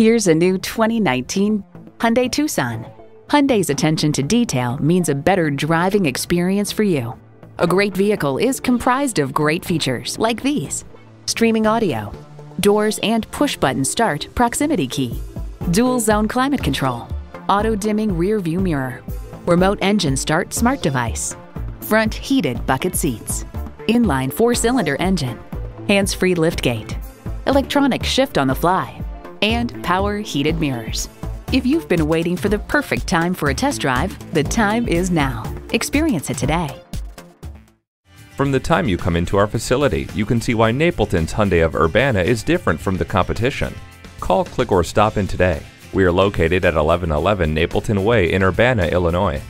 Here's a new 2019 Hyundai Tucson. Hyundai's attention to detail means a better driving experience for you. A great vehicle is comprised of great features like these: streaming audio, doors and push-button start proximity key, dual zone climate control, auto-dimming rear view mirror, remote engine start smart device, front heated bucket seats, inline four-cylinder engine, hands-free liftgate, electronic shift on the fly, and power heated mirrors. If you've been waiting for the perfect time for a test drive, the time is now. Experience it today. From the time you come into our facility, you can see why Napleton's Hyundai of Urbana is different from the competition. Call, click, or stop in today. We are located at 1111 Napleton Way in Urbana, Illinois.